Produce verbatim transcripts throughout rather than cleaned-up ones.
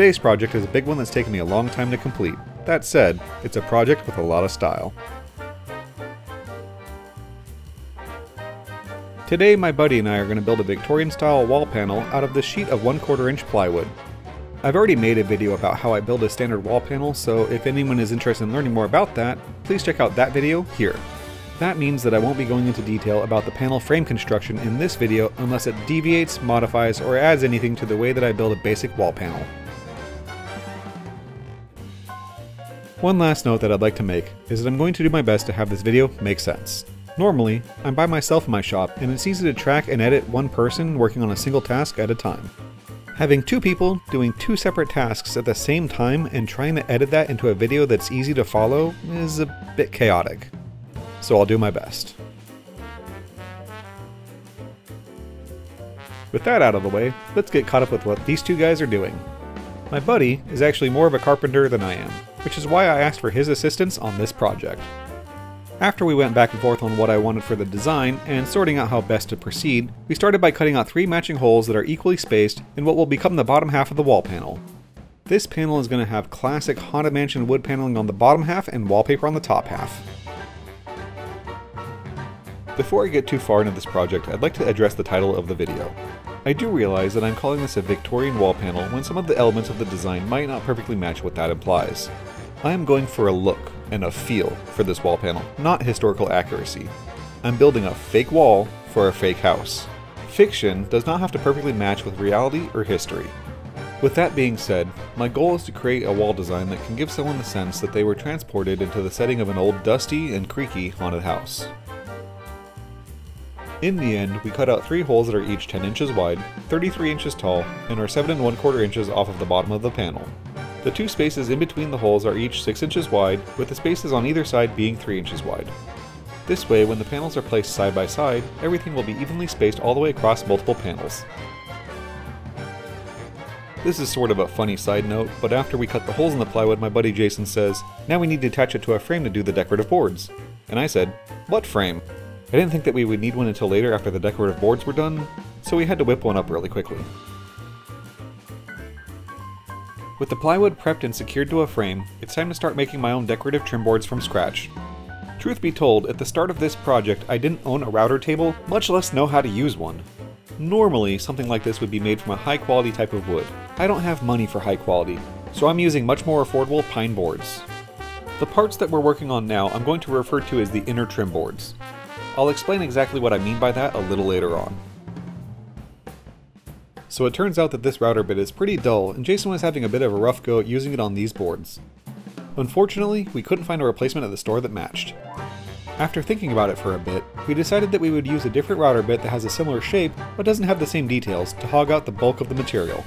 Today's project is a big one that's taken me a long time to complete. That said, it's a project with a lot of style. Today my buddy and I are going to build a Victorian style wall panel out of this sheet of one quarter inch plywood. I've already made a video about how I build a standard wall panel, so if anyone is interested in learning more about that, please check out that video here. That means that I won't be going into detail about the panel frame construction in this video unless it deviates, modifies, or adds anything to the way that I build a basic wall panel. One last note that I'd like to make is that I'm going to do my best to have this video make sense. Normally, I'm by myself in my shop and it's easy to track and edit one person working on a single task at a time. Having two people doing two separate tasks at the same time and trying to edit that into a video that's easy to follow is a bit chaotic. So I'll do my best. With that out of the way, let's get caught up with what these two guys are doing. My buddy is actually more of a carpenter than I am, which is why I asked for his assistance on this project. After we went back and forth on what I wanted for the design and sorting out how best to proceed, we started by cutting out three matching holes that are equally spaced in what will become the bottom half of the wall panel. This panel is going to have classic Haunted Mansion wood paneling on the bottom half and wallpaper on the top half. Before I get too far into this project, I'd like to address the title of the video. I do realize that I'm calling this a Victorian wall panel when some of the elements of the design might not perfectly match what that implies. I am going for a look and a feel for this wall panel, not historical accuracy. I'm building a fake wall for a fake house. Fiction does not have to perfectly match with reality or history. With that being said, my goal is to create a wall design that can give someone the sense that they were transported into the setting of an old dusty and creaky haunted house. In the end, we cut out three holes that are each ten inches wide, thirty-three inches tall, and are seven and one quarter inches off of the bottom of the panel. The two spaces in between the holes are each six inches wide, with the spaces on either side being three inches wide. This way, when the panels are placed side by side, everything will be evenly spaced all the way across multiple panels. This is sort of a funny side note, but after we cut the holes in the plywood, my buddy Jason says, "Now we need to attach it to a frame to do the decorative boards." And I said, "What frame?" I didn't think that we would need one until later after the decorative boards were done, so we had to whip one up really quickly. With the plywood prepped and secured to a frame, it's time to start making my own decorative trim boards from scratch. Truth be told, at the start of this project I didn't own a router table, much less know how to use one. Normally, something like this would be made from a high quality type of wood. I don't have money for high quality, so I'm using much more affordable pine boards. The parts that we're working on now I'm going to refer to as the inner trim boards. I'll explain exactly what I mean by that a little later on. So it turns out that this router bit is pretty dull, and Jason was having a bit of a rough go at using it on these boards. Unfortunately, we couldn't find a replacement at the store that matched. After thinking about it for a bit, we decided that we would use a different router bit that has a similar shape but doesn't have the same details to hog out the bulk of the material.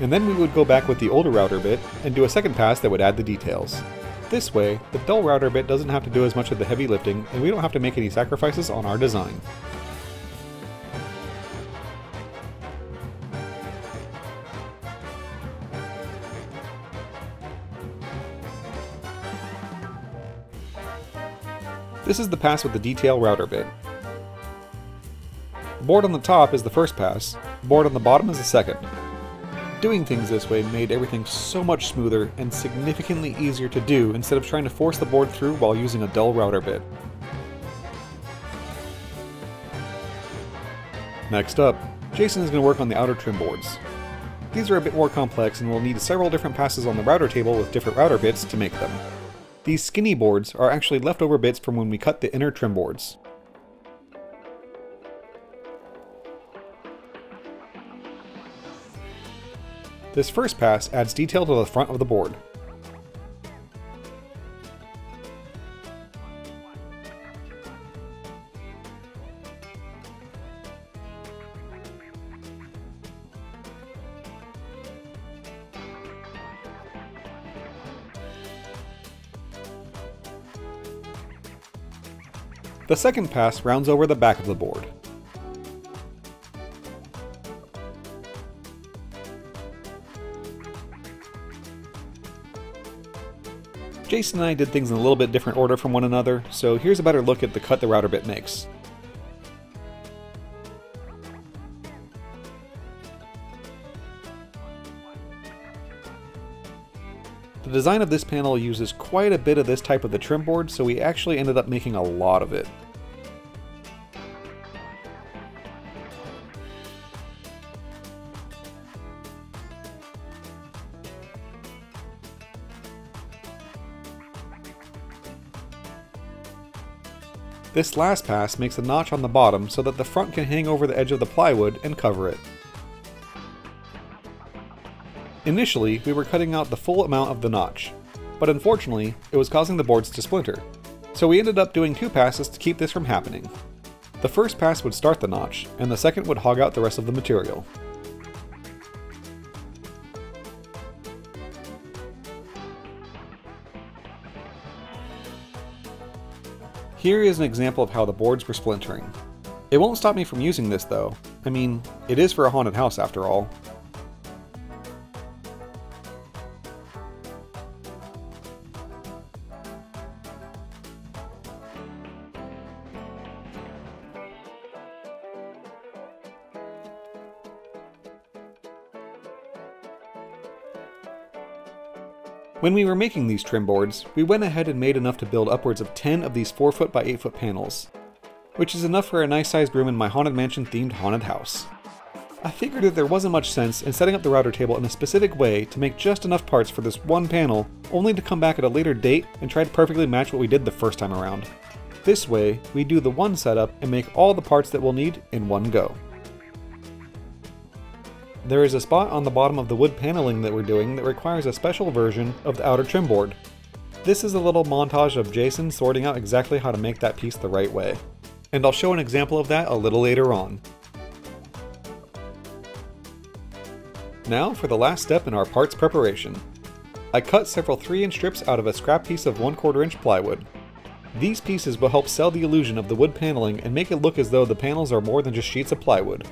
And then we would go back with the older router bit and do a second pass that would add the details. This way, the dull router bit doesn't have to do as much of the heavy lifting, and we don't have to make any sacrifices on our design. This is the pass with the detail router bit. The board on the top is the first pass, the board on the bottom is the second. Doing things this way made everything so much smoother and significantly easier to do instead of trying to force the board through while using a dull router bit. Next up, Jason is going to work on the outer trim boards. These are a bit more complex and will need several different passes on the router table with different router bits to make them. These skinny boards are actually leftover bits from when we cut the inner trim boards. This first pass adds detail to the front of the board. The second pass rounds over the back of the board. Jason and I did things in a little bit different order from one another, so here's a better look at the cut the router bit makes. The design of this panel uses quite a bit of this type of the trim board, so we actually ended up making a lot of it. This last pass makes a notch on the bottom so that the front can hang over the edge of the plywood and cover it. Initially, we were cutting out the full amount of the notch, but unfortunately, it was causing the boards to splinter, so we ended up doing two passes to keep this from happening. The first pass would start the notch, and the second would hog out the rest of the material. Here is an example of how the boards were splintering. It won't stop me from using this though. I mean, it is for a haunted house after all. When we were making these trim boards, we went ahead and made enough to build upwards of ten of these four foot by eight foot panels, which is enough for a nice sized room in my Haunted Mansion themed haunted house. I figured that there wasn't much sense in setting up the router table in a specific way to make just enough parts for this one panel, only to come back at a later date and try to perfectly match what we did the first time around. This way, we do the one setup and make all the parts that we'll need in one go. There is a spot on the bottom of the wood paneling that we're doing that requires a special version of the outer trim board. This is a little montage of Jason sorting out exactly how to make that piece the right way. And I'll show an example of that a little later on. Now for the last step in our parts preparation. I cut several three inch strips out of a scrap piece of one quarter inch plywood. These pieces will help sell the illusion of the wood paneling and make it look as though the panels are more than just sheets of plywood.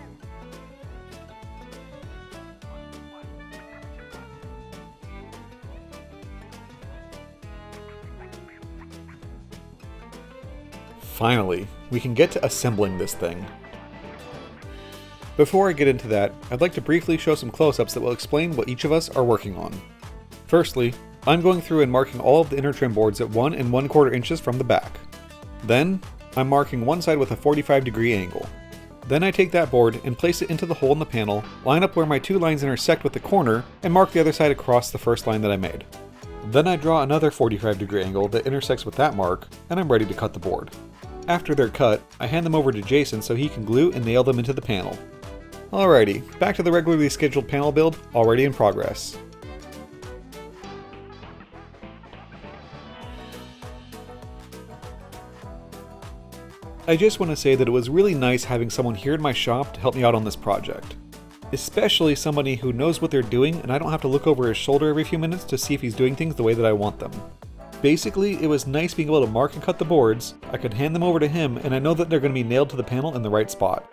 Finally, we can get to assembling this thing. Before I get into that, I'd like to briefly show some close-ups that will explain what each of us are working on. Firstly, I'm going through and marking all of the inner trim boards at one and one quarter inches from the back. Then, I'm marking one side with a forty-five degree angle. Then I take that board and place it into the hole in the panel, line up where my two lines intersect with the corner, and mark the other side across the first line that I made. Then I draw another forty-five degree angle that intersects with that mark, and I'm ready to cut the board. After they're cut, I hand them over to Jason so he can glue and nail them into the panel. Alrighty, back to the regularly scheduled panel build, already in progress. I just want to say that it was really nice having someone here in my shop to help me out on this project. Especially somebody who knows what they're doing and I don't have to look over his shoulder every few minutes to see if he's doing things the way that I want them. Basically, it was nice being able to mark and cut the boards, I could hand them over to him, and I know that they're going to be nailed to the panel in the right spot.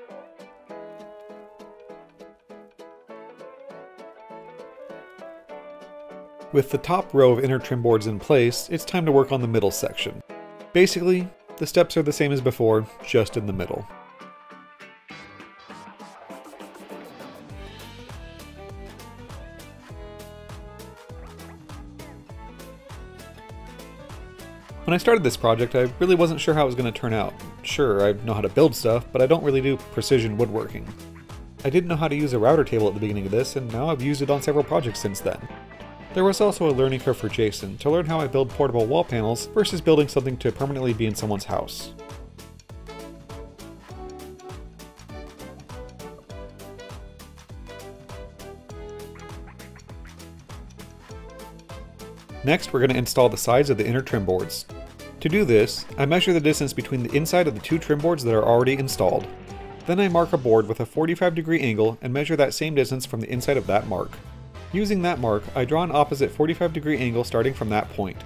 With the top row of inner trim boards in place, it's time to work on the middle section. Basically, the steps are the same as before, just in the middle. When I started this project, I really wasn't sure how it was going to turn out. Sure, I know how to build stuff, but I don't really do precision woodworking. I didn't know how to use a router table at the beginning of this, and now I've used it on several projects since then. There was also a learning curve for Jason to learn how I build portable wall panels versus building something to permanently be in someone's house. Next, we're going to install the sides of the inner trim boards. To do this, I measure the distance between the inside of the two trim boards that are already installed. Then I mark a board with a forty-five degree angle and measure that same distance from the inside of that mark. Using that mark, I draw an opposite forty-five degree angle starting from that point.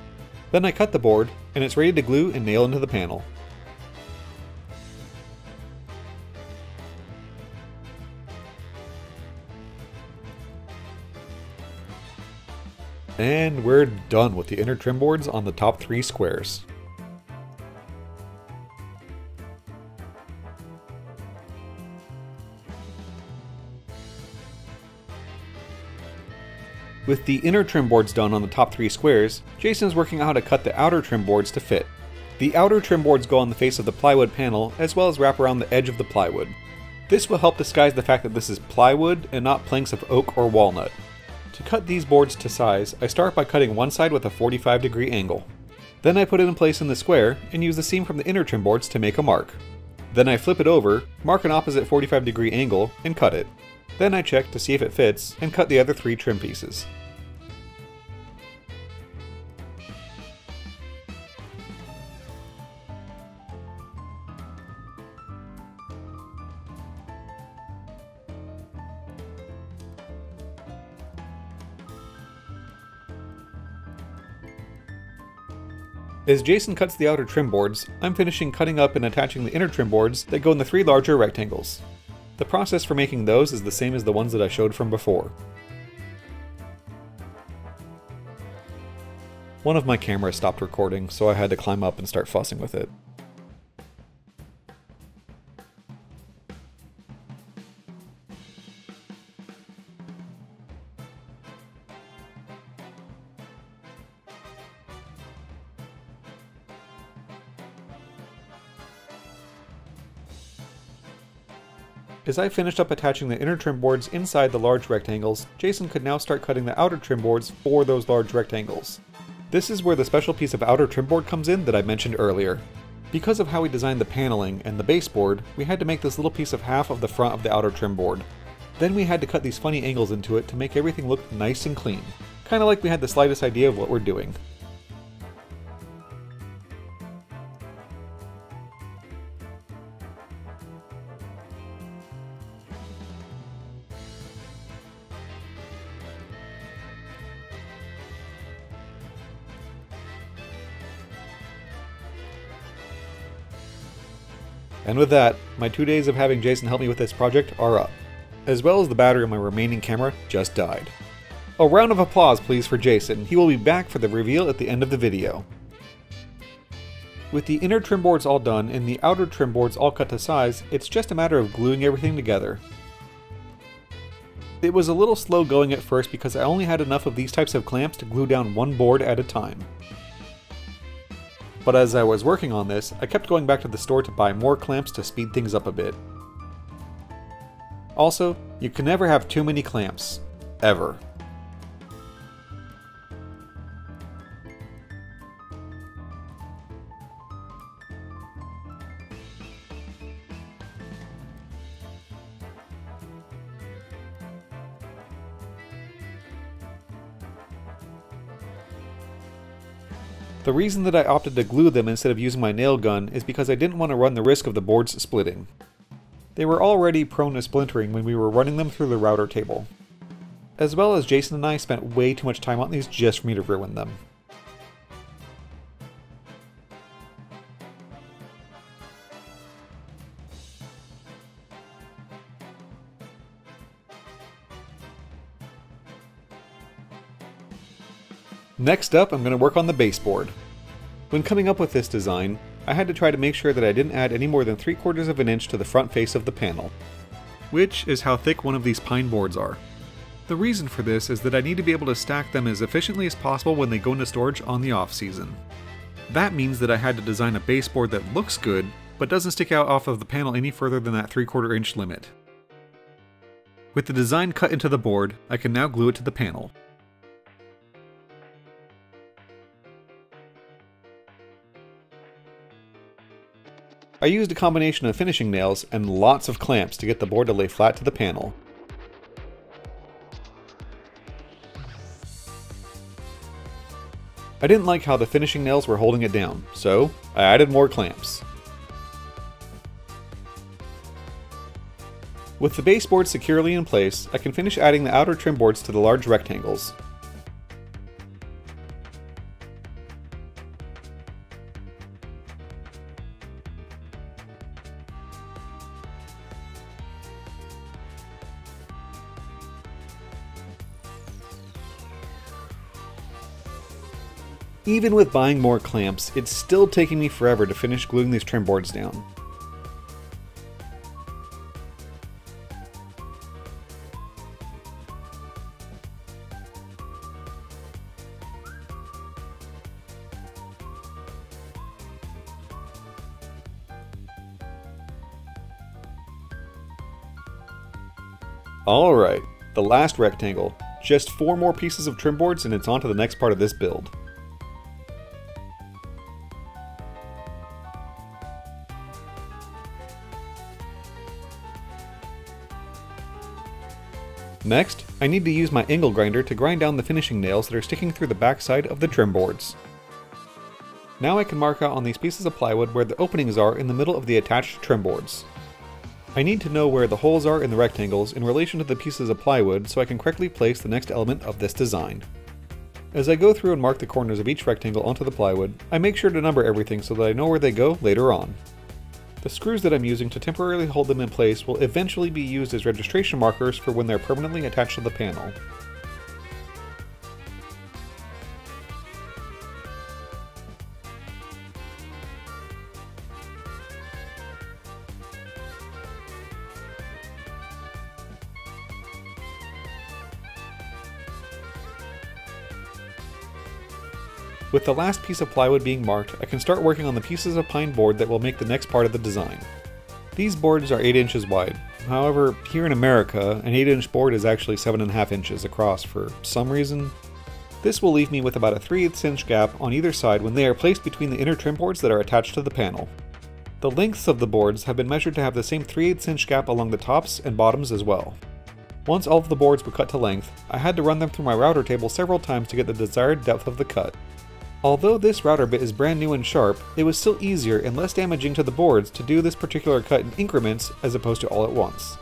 Then I cut the board, and it's ready to glue and nail into the panel. And we're done with the inner trim boards on the top three squares. With the inner trim boards done on the top three squares, Jason's working out how to cut the outer trim boards to fit. The outer trim boards go on the face of the plywood panel, as well as wrap around the edge of the plywood. This will help disguise the fact that this is plywood and not planks of oak or walnut. To cut these boards to size, I start by cutting one side with a forty-five degree angle. Then I put it in place in the square, and use the seam from the inner trim boards to make a mark. Then I flip it over, mark an opposite forty-five degree angle, and cut it. Then I check to see if it fits, and cut the other three trim pieces. As Jason cuts the outer trim boards, I'm finishing cutting up and attaching the inner trim boards that go in the three larger rectangles. The process for making those is the same as the ones that I showed from before. One of my cameras stopped recording, so I had to climb up and start fussing with it. As I finished up attaching the inner trim boards inside the large rectangles, Jason could now start cutting the outer trim boards for those large rectangles. This is where the special piece of outer trim board comes in that I mentioned earlier. Because of how we designed the paneling and the baseboard, we had to make this little piece of half of the front of the outer trim board. Then we had to cut these funny angles into it to make everything look nice and clean. Kinda like we had the slightest idea of what we're doing. And with that, my two days of having Jason help me with this project are up, as well as the battery on my remaining camera just died. A round of applause please for Jason. He will be back for the reveal at the end of the video. With the inner trim boards all done and the outer trim boards all cut to size, it's just a matter of gluing everything together. It was a little slow going at first because I only had enough of these types of clamps to glue down one board at a time. But as I was working on this, I kept going back to the store to buy more clamps to speed things up a bit. Also, you can never have too many clamps. Ever. The reason that I opted to glue them instead of using my nail gun is because I didn't want to run the risk of the boards splitting. They were already prone to splintering when we were running them through the router table. As well as Jason and I spent way too much time on these just for me to ruin them. Next up, I'm going to work on the baseboard. When coming up with this design, I had to try to make sure that I didn't add any more than three quarters of an inch to the front face of the panel, which is how thick one of these pine boards are. The reason for this is that I need to be able to stack them as efficiently as possible when they go into storage on the off season. That means that I had to design a baseboard that looks good, but doesn't stick out off of the panel any further than that three quarter inch limit. With the design cut into the board, I can now glue it to the panel. I used a combination of finishing nails and lots of clamps to get the board to lay flat to the panel. I didn't like how the finishing nails were holding it down, so I added more clamps. With the baseboard securely in place, I can finish adding the outer trim boards to the large rectangles. Even with buying more clamps, it's still taking me forever to finish gluing these trim boards down. Alright, the last rectangle. Just four more pieces of trim boards and it's on to the next part of this build. Next, I need to use my angle grinder to grind down the finishing nails that are sticking through the backside of the trim boards. Now I can mark out on these pieces of plywood where the openings are in the middle of the attached trim boards. I need to know where the holes are in the rectangles in relation to the pieces of plywood so I can correctly place the next element of this design. As I go through and mark the corners of each rectangle onto the plywood, I make sure to number everything so that I know where they go later on. The screws that I'm using to temporarily hold them in place will eventually be used as registration markers for when they're permanently attached to the panel. With the last piece of plywood being marked, I can start working on the pieces of pine board that will make the next part of the design. These boards are eight inches wide. However, here in America, an eight inch board is actually seven and a half inches across for some reason. This will leave me with about a three eighths inch gap on either side when they are placed between the inner trim boards that are attached to the panel. The lengths of the boards have been measured to have the same three eighths inch gap along the tops and bottoms as well. Once all of the boards were cut to length, I had to run them through my router table several times to get the desired depth of the cut. Although this router bit is brand new and sharp, it was still easier and less damaging to the boards to do this particular cut in increments as opposed to all at once.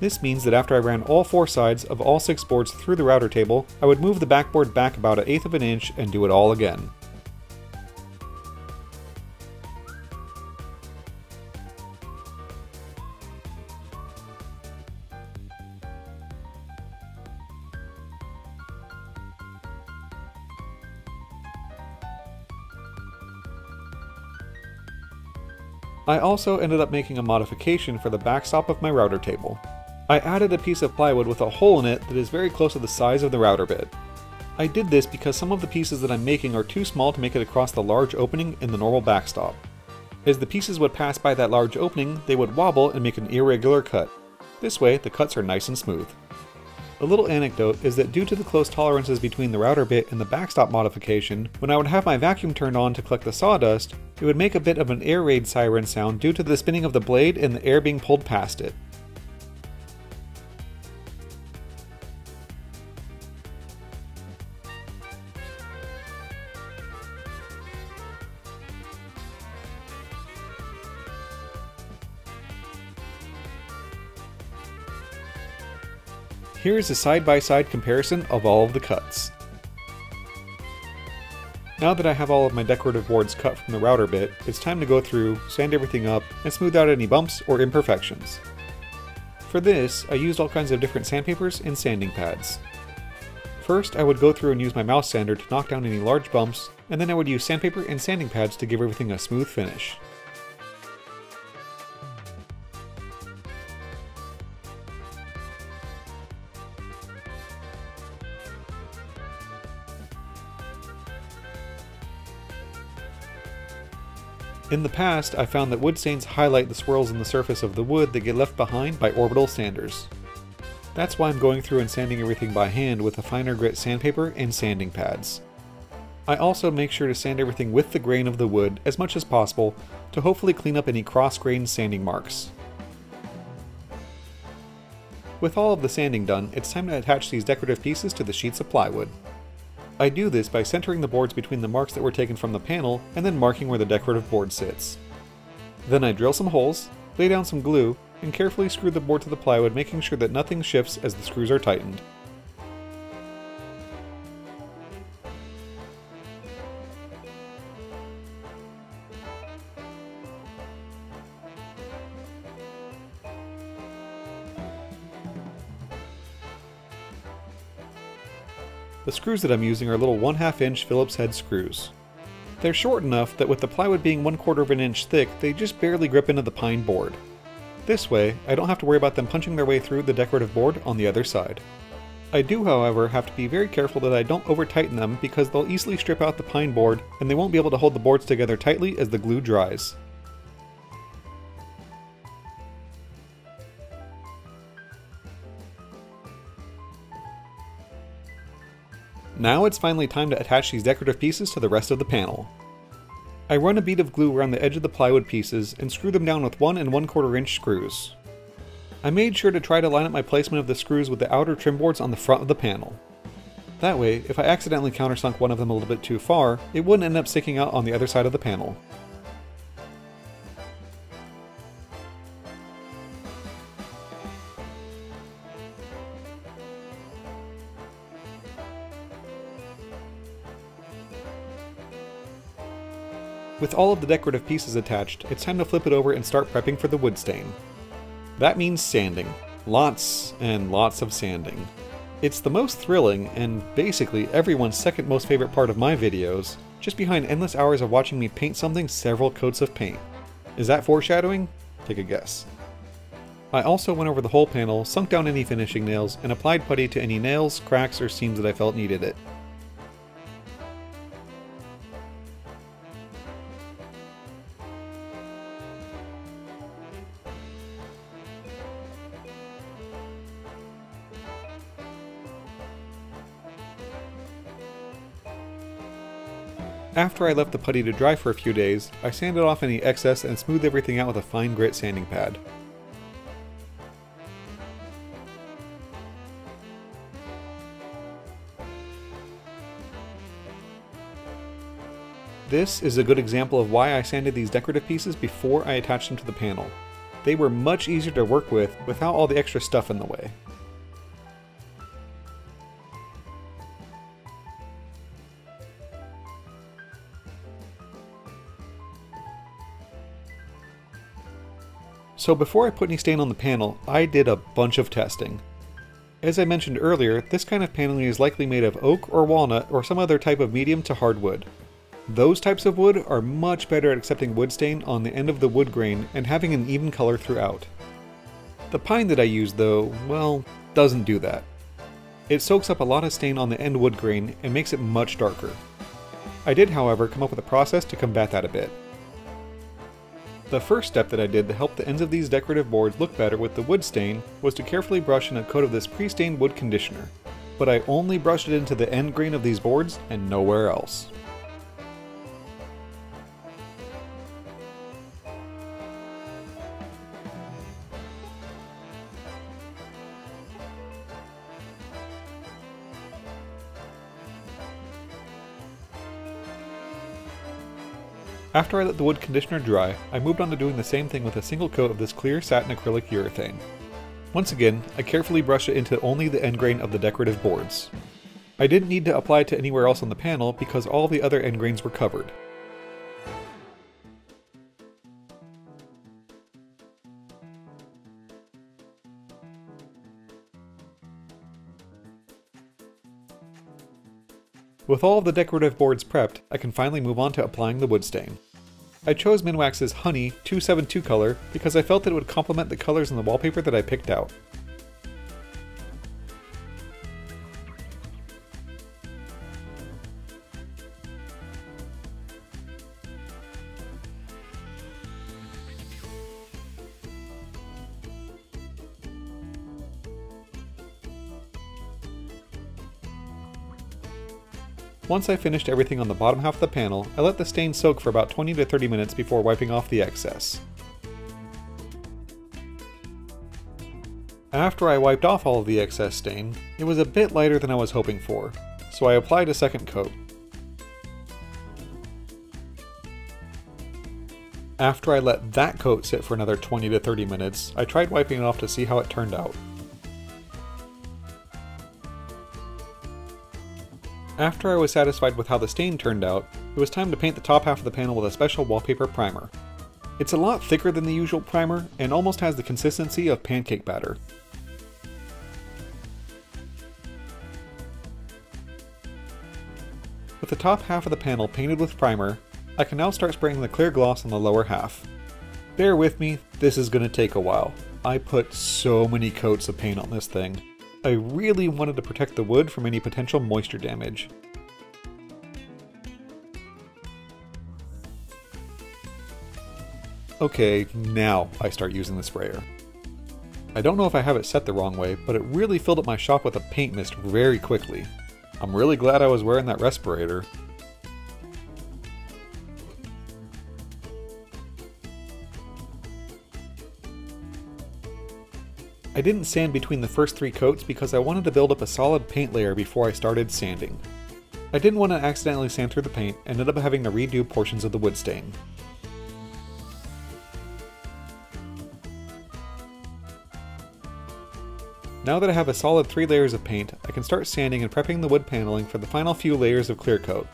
This means that after I ran all four sides of all six boards through the router table, I would move the backboard back about an eighth of an inch and do it all again. I also ended up making a modification for the backstop of my router table. I added a piece of plywood with a hole in it that is very close to the size of the router bit. I did this because some of the pieces that I'm making are too small to make it across the large opening in the normal backstop. As the pieces would pass by that large opening, they would wobble and make an irregular cut. This way, the cuts are nice and smooth. A little anecdote is that due to the close tolerances between the router bit and the backstop modification, when I would have my vacuum turned on to collect the sawdust, it would make a bit of an air raid siren sound due to the spinning of the blade and the air being pulled past it. Here is a side-by-side comparison of all of the cuts. Now that I have all of my decorative boards cut from the router bit, it's time to go through, sand everything up, and smooth out any bumps or imperfections. For this, I used all kinds of different sandpapers and sanding pads. First, I would go through and use my mouse sander to knock down any large bumps, and then I would use sandpaper and sanding pads to give everything a smooth finish. In the past, I found that wood stains highlight the swirls in the surface of the wood that get left behind by orbital sanders. That's why I'm going through and sanding everything by hand with a finer grit sandpaper and sanding pads. I also make sure to sand everything with the grain of the wood as much as possible to hopefully clean up any cross-grained sanding marks. With all of the sanding done, it's time to attach these decorative pieces to the sheets of plywood. I do this by centering the boards between the marks that were taken from the panel and then marking where the decorative board sits. Then I drill some holes, lay down some glue, and carefully screw the board to the plywood, making sure that nothing shifts as the screws are tightened. The screws that I'm using are little one half inch Phillips head screws. They're short enough that with the plywood being one quarter of an inch thick, they just barely grip into the pine board. This way, I don't have to worry about them punching their way through the decorative board on the other side. I do, however, have to be very careful that I don't over-tighten them because they'll easily strip out the pine board and they won't be able to hold the boards together tightly as the glue dries. Now it's finally time to attach these decorative pieces to the rest of the panel. I run a bead of glue around the edge of the plywood pieces and screw them down with one and one quarter inch screws. I made sure to try to line up my placement of the screws with the outer trim boards on the front of the panel. That way, if I accidentally countersunk one of them a little bit too far, it wouldn't end up sticking out on the other side of the panel. With all of the decorative pieces attached, it's time to flip it over and start prepping for the wood stain. That means sanding. Lots and lots of sanding. It's the most thrilling, and basically everyone's second most favorite part of my videos, just behind endless hours of watching me paint something several coats of paint. Is that foreshadowing? Take a guess. I also went over the whole panel, sunk down any finishing nails, and applied putty to any nails, cracks, or seams that I felt needed it. After I left the putty to dry for a few days, I sanded off any excess and smoothed everything out with a fine grit sanding pad. This is a good example of why I sanded these decorative pieces before I attached them to the panel. They were much easier to work with without all the extra stuff in the way. So before I put any stain on the panel, I did a bunch of testing. As I mentioned earlier, this kind of paneling is likely made of oak or walnut or some other type of medium to hard wood. Those types of wood are much better at accepting wood stain on the end of the wood grain and having an even color throughout. The pine that I used though, well, doesn't do that. It soaks up a lot of stain on the end wood grain and makes it much darker. I did, however, come up with a process to combat that a bit. The first step that I did to help the ends of these decorative boards look better with the wood stain was to carefully brush in a coat of this pre-stained wood conditioner, but I only brushed it into the end grain of these boards and nowhere else. After I let the wood conditioner dry, I moved on to doing the same thing with a single coat of this clear satin acrylic urethane. Once again, I carefully brushed it into only the end grain of the decorative boards. I didn't need to apply it to anywhere else on the panel because all the other end grains were covered. With all of the decorative boards prepped, I can finally move on to applying the wood stain. I chose Minwax's Honey two seventy-two color because I felt that it would complement the colors in the wallpaper that I picked out. Once I finished everything on the bottom half of the panel, I let the stain soak for about twenty to thirty minutes before wiping off the excess. After I wiped off all of the excess stain, it was a bit lighter than I was hoping for, so I applied a second coat. After I let that coat sit for another twenty to thirty minutes, I tried wiping it off to see how it turned out. After I was satisfied with how the stain turned out, it was time to paint the top half of the panel with a special wallpaper primer. It's a lot thicker than the usual primer and almost has the consistency of pancake batter. With the top half of the panel painted with primer, I can now start spraying the clear gloss on the lower half. Bear with me, this is going to take a while. I put so many coats of paint on this thing. I really wanted to protect the wood from any potential moisture damage. Okay, now I start using the sprayer. I don't know if I have it set the wrong way, but it really filled up my shop with a paint mist very quickly. I'm really glad I was wearing that respirator. I didn't sand between the first three coats because I wanted to build up a solid paint layer before I started sanding. I didn't want to accidentally sand through the paint and ended up having to redo portions of the wood stain. Now that I have a solid three layers of paint, I can start sanding and prepping the wood paneling for the final few layers of clear coat.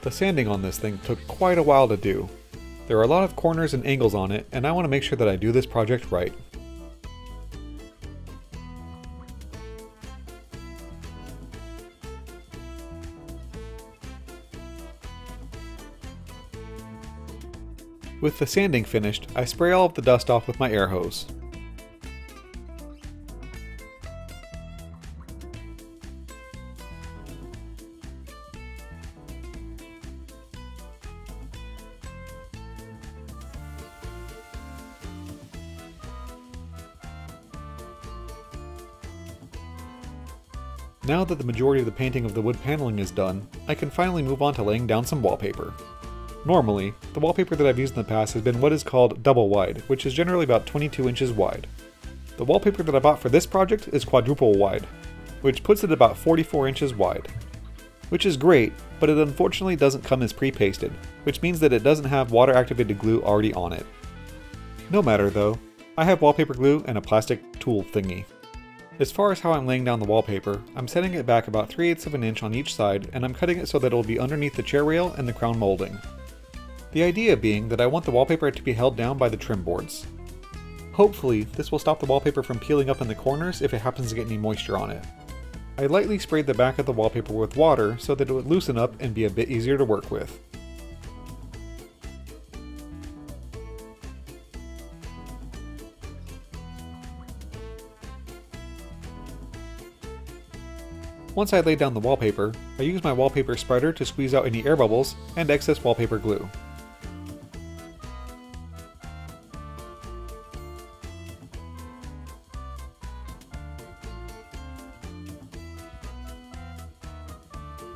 The sanding on this thing took quite a while to do. There are a lot of corners and angles on it, and I want to make sure that I do this project right. With the sanding finished, I spray all of the dust off with my air hose. Now that the majority of the painting of the wood paneling is done, I can finally move on to laying down some wallpaper. Normally, the wallpaper that I've used in the past has been what is called double wide, which is generally about twenty-two inches wide. The wallpaper that I bought for this project is quadruple wide, which puts it about forty-four inches wide. Which is great, but it unfortunately doesn't come as pre-pasted, which means that it doesn't have water-activated glue already on it. No matter though, I have wallpaper glue and a plastic tool thingy. As far as how I'm laying down the wallpaper, I'm setting it back about three eighths of an inch on each side, and I'm cutting it so that it'll be underneath the chair rail and the crown molding. The idea being that I want the wallpaper to be held down by the trim boards. Hopefully, this will stop the wallpaper from peeling up in the corners if it happens to get any moisture on it. I lightly sprayed the back of the wallpaper with water so that it would loosen up and be a bit easier to work with. Once I laid down the wallpaper, I used my wallpaper spreader to squeeze out any air bubbles and excess wallpaper glue.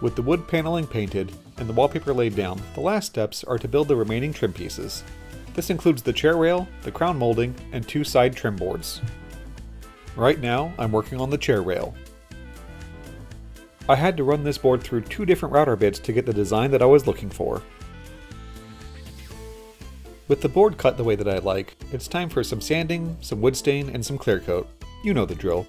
With the wood paneling painted and the wallpaper laid down, the last steps are to build the remaining trim pieces. This includes the chair rail, the crown molding, and two side trim boards. Right now, I'm working on the chair rail. I had to run this board through two different router bits to get the design that I was looking for. With the board cut the way that I like, it's time for some sanding, some wood stain, and some clear coat. You know the drill.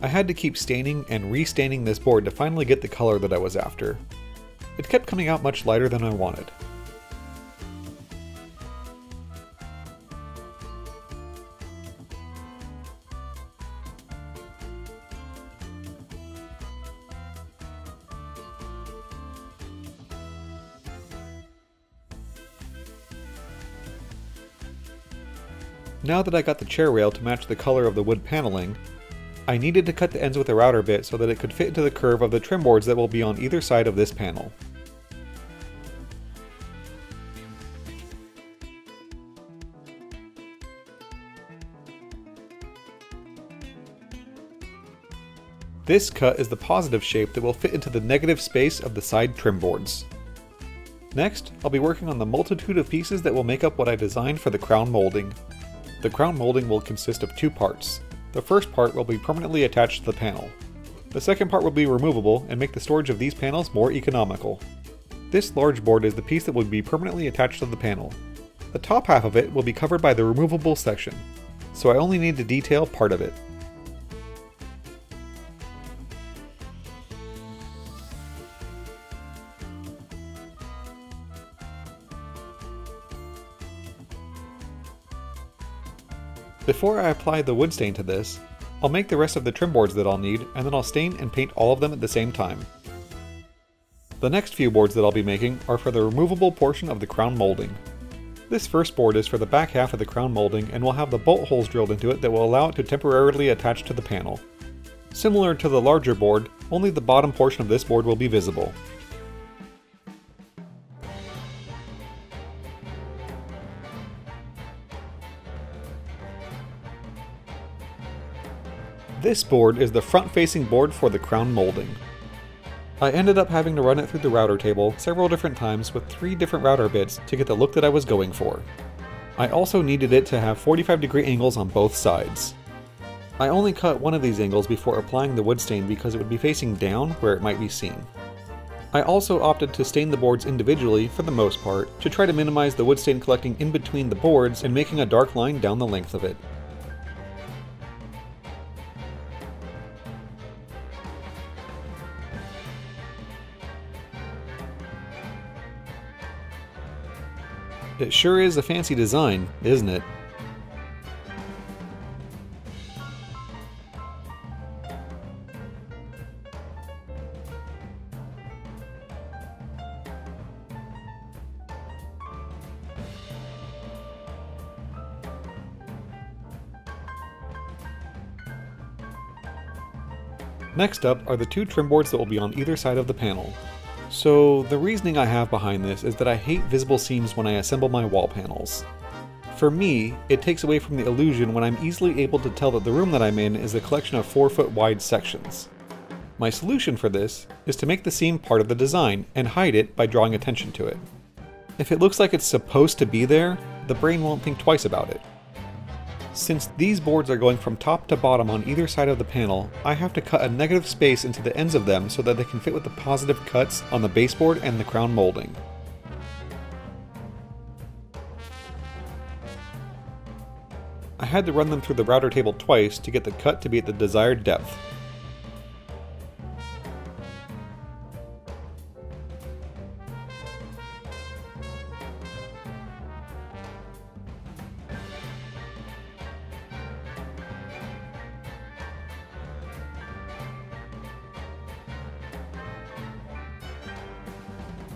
I had to keep staining and restaining this board to finally get the color that I was after. It kept coming out much lighter than I wanted. Now that I got the chair rail to match the color of the wood paneling, I needed to cut the ends with a router bit so that it could fit into the curve of the trim boards that will be on either side of this panel. This cut is the positive shape that will fit into the negative space of the side trim boards. Next, I'll be working on the multitude of pieces that will make up what I designed for the crown molding. The crown molding will consist of two parts. The first part will be permanently attached to the panel. The second part will be removable and make the storage of these panels more economical. This large board is the piece that will be permanently attached to the panel. The top half of it will be covered by the removable section, so I only need to detail part of it. Before I apply the wood stain to this, I'll make the rest of the trim boards that I'll need, and then I'll stain and paint all of them at the same time. The next few boards that I'll be making are for the removable portion of the crown molding. This first board is for the back half of the crown molding, and will have the bolt holes drilled into it that will allow it to temporarily attach to the panel. Similar to the larger board, only the bottom portion of this board will be visible. This board is the front-facing board for the crown molding. I ended up having to run it through the router table several different times with three different router bits to get the look that I was going for. I also needed it to have forty-five degree angles on both sides. I only cut one of these angles before applying the wood stain because it would be facing down where it might be seen. I also opted to stain the boards individually for the most part to try to minimize the wood stain collecting in between the boards and making a dark line down the length of it. It sure is a fancy design, isn't it? Next up are the two trim boards that will be on either side of the panel. So the reasoning I have behind this is that I hate visible seams when I assemble my wall panels. For me, it takes away from the illusion when I'm easily able to tell that the room that I'm in is a collection of four foot wide sections. My solution for this is to make the seam part of the design and hide it by drawing attention to it. If it looks like it's supposed to be there, the brain won't think twice about it. Since these boards are going from top to bottom on either side of the panel, I have to cut a negative space into the ends of them so that they can fit with the positive cuts on the baseboard and the crown molding. I had to run them through the router table twice to get the cut to be at the desired depth.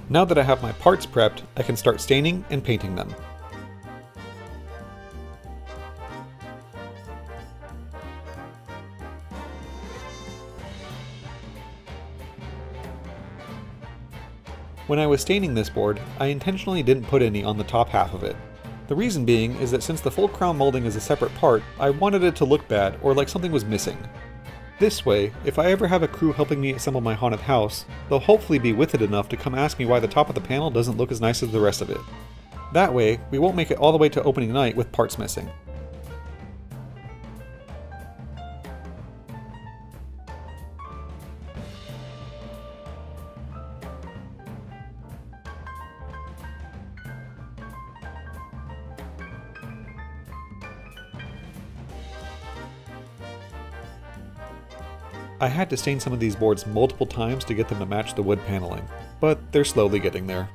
Now that I have my parts prepped, I can start staining and painting them. When I was staining this board, I intentionally didn't put any on the top half of it. The reason being is that since the full crown molding is a separate part, I wanted it to look bad or like something was missing. This way, if I ever have a crew helping me assemble my haunted house, they'll hopefully be with it enough to come ask me why the top of the panel doesn't look as nice as the rest of it. That way, we won't make it all the way to opening night with parts missing. I had to stain some of these boards multiple times to get them to match the wood paneling, but they're slowly getting there.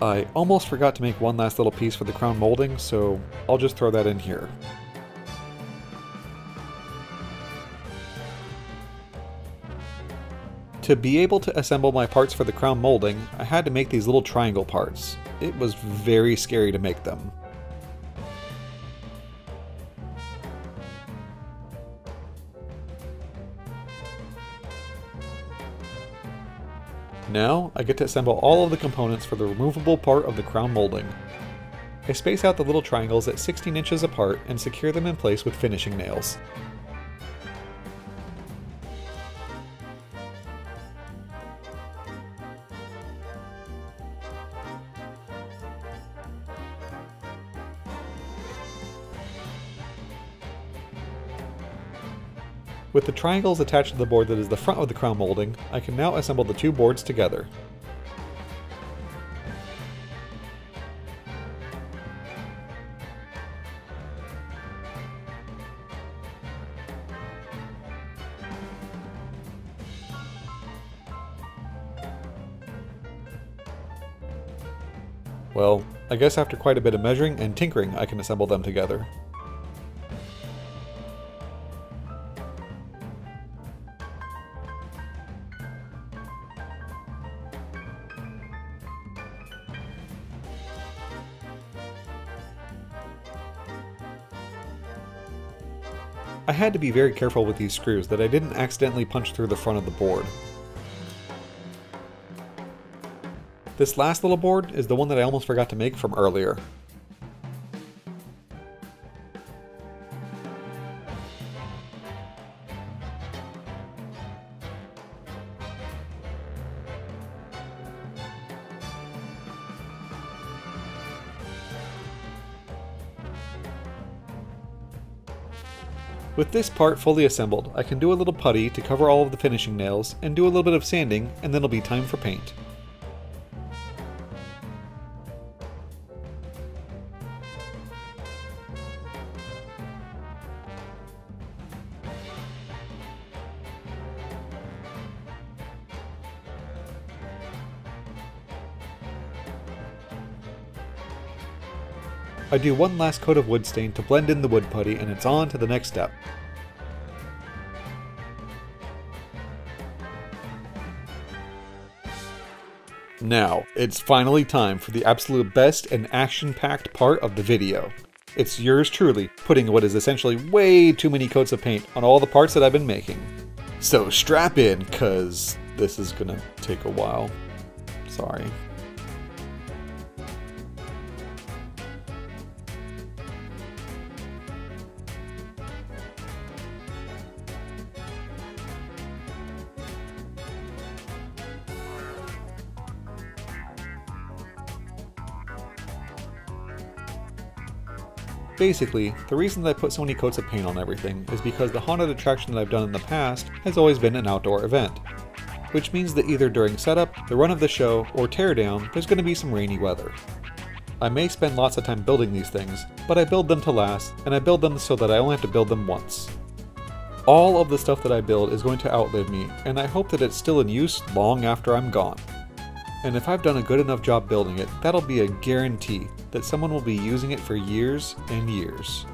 I almost forgot to make one last little piece for the crown molding, so I'll just throw that in here. To be able to assemble my parts for the crown molding, I had to make these little triangle parts. It was very scary to make them. Now, I get to assemble all of the components for the removable part of the crown molding. I space out the little triangles at sixteen inches apart and secure them in place with finishing nails. With the triangles attached to the board that is the front of the crown molding, I can now assemble the two boards together. Well, I guess after quite a bit of measuring and tinkering, I can assemble them together. I had to be very careful with these screws that I didn't accidentally punch through the front of the board. This last little board is the one that I almost forgot to make from earlier. With this part fully assembled, I can do a little putty to cover all of the finishing nails and do a little bit of sanding, and then it'll be time for paint. I do one last coat of wood stain to blend in the wood putty, and it's on to the next step. Now, it's finally time for the absolute best and action-packed part of the video. It's yours truly, putting what is essentially way too many coats of paint on all the parts that I've been making. So strap in, 'cause this is gonna take a while. Sorry. Basically, the reason that I put so many coats of paint on everything is because the haunted attraction that I've done in the past has always been an outdoor event, which means that either during setup, the run of the show, or teardown, there's going to be some rainy weather. I may spend lots of time building these things, but I build them to last, and I build them so that I only have to build them once. All of the stuff that I build is going to outlive me, and I hope that it's still in use long after I'm gone. And if I've done a good enough job building it, that'll be a guarantee that someone will be using it for years and years.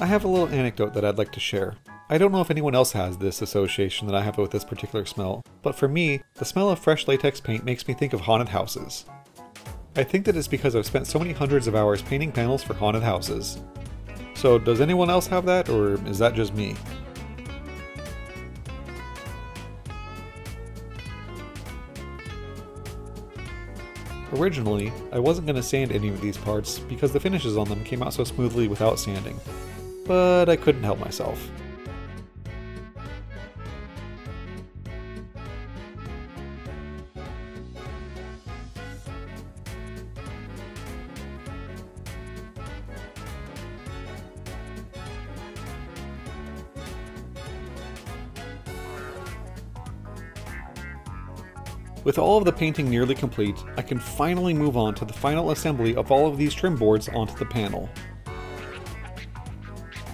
I have a little anecdote that I'd like to share. I don't know if anyone else has this association that I have with this particular smell, but for me, the smell of fresh latex paint makes me think of haunted houses. I think that it's because I've spent so many hundreds of hours painting panels for haunted houses. So does anyone else have that, or is that just me? Originally, I wasn't going to sand any of these parts because the finishes on them came out so smoothly without sanding, but I couldn't help myself. With all of the painting nearly complete, I can finally move on to the final assembly of all of these trim boards onto the panel.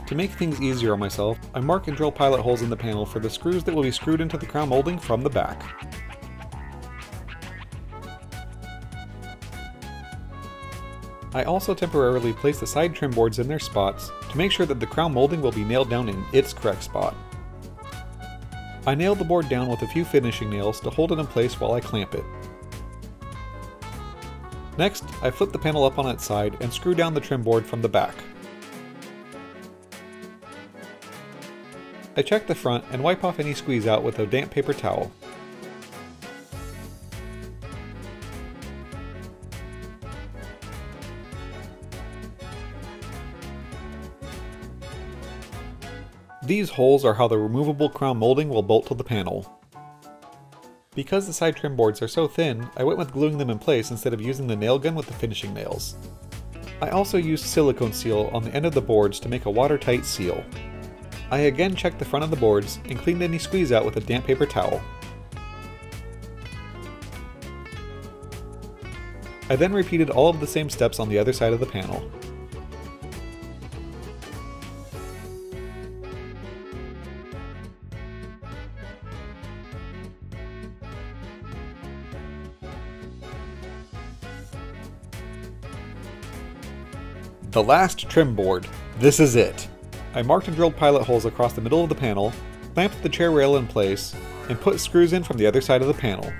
To make things easier on myself, I mark and drill pilot holes in the panel for the screws that will be screwed into the crown molding from the back. I also temporarily place the side trim boards in their spots to make sure that the crown molding will be nailed down in its correct spot. I nailed the board down with a few finishing nails to hold it in place while I clamp it. Next, I flip the panel up on its side and screw down the trim board from the back. I check the front and wipe off any squeeze out with a damp paper towel. These holes are how the removable crown molding will bolt to the panel. Because the side trim boards are so thin, I went with gluing them in place instead of using the nail gun with the finishing nails. I also used silicone seal on the end of the boards to make a watertight seal. I again checked the front of the boards and cleaned any squeeze out with a damp paper towel. I then repeated all of the same steps on the other side of the panel. The last trim board. This is it. I marked and drilled pilot holes across the middle of the panel, clamped the chair rail in place, and put screws in from the other side of the panel.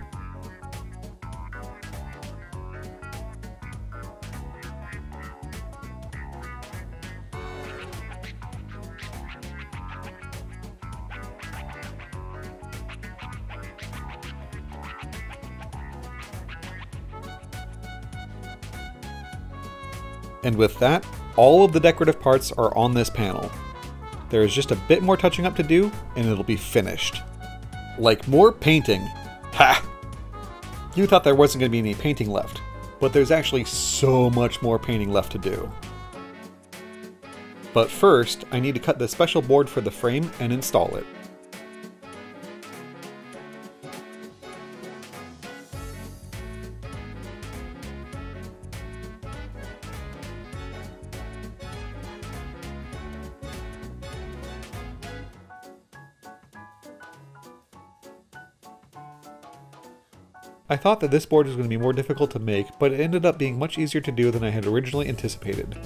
And with that, all of the decorative parts are on this panel. There is just a bit more touching up to do, and it'll be finished. Like more painting. Ha! You thought there wasn't going to be any painting left, but there's actually so much more painting left to do. But first, I need to cut the special board for the frame and install it. I thought that this board was going to be more difficult to make, but it ended up being much easier to do than I had originally anticipated.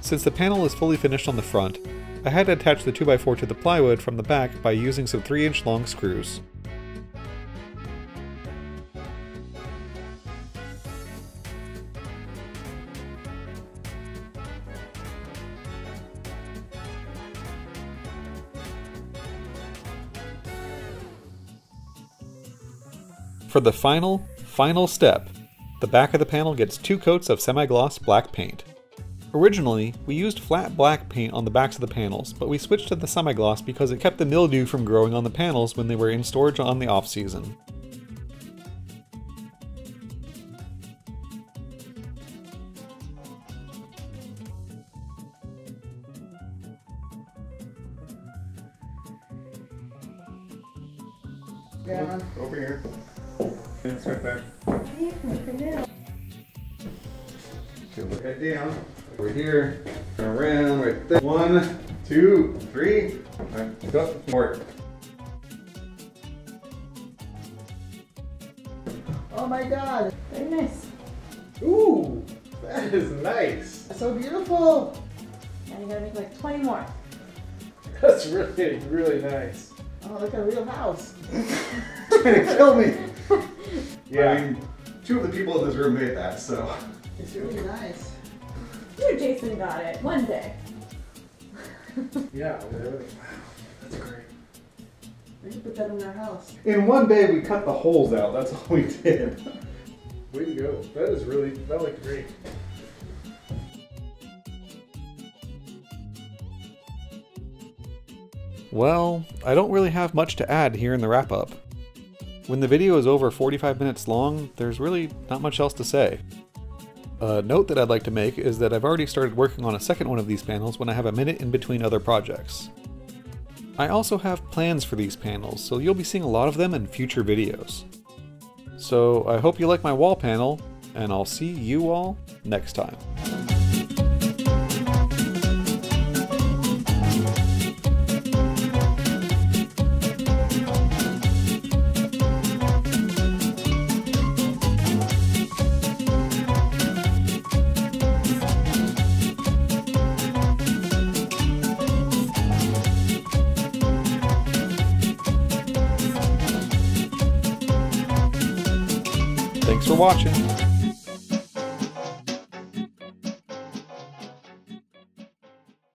Since the panel is fully finished on the front, I had to attach the two by four to the plywood from the back by using some three inch long screws. For the final, final step, the back of the panel gets two coats of semi-gloss black paint. Originally, we used flat black paint on the backs of the panels, but we switched to the semi-gloss because it kept the mildew from growing on the panels when they were in storage on the off-season. Yeah. Over here. It's right back. Look at down. Over here. Turn around right there. One, two, three. Alright, go forward. Oh my god. Very nice. Ooh, that is nice. That's so beautiful. And you gotta make like twenty more. That's really, really nice. Oh, like a real house. It's gonna kill me. Yeah, I mean, two of the people in this room made that, so. It's really nice. Dude, Jason got it one day. Yeah, really. Wow, that's great. We should put that in our house. In one day, we cut the holes out. That's all we did. Way to go. That is really, that looked great. Well, I don't really have much to add here in the wrap-up. When the video is over forty-five minutes long, there's really not much else to say. A note that I'd like to make is that I've already started working on a second one of these panels when I have a minute in between other projects. I also have plans for these panels, so you'll be seeing a lot of them in future videos. So I hope you like my wall panel, and I'll see you all next time. Thanks for watching.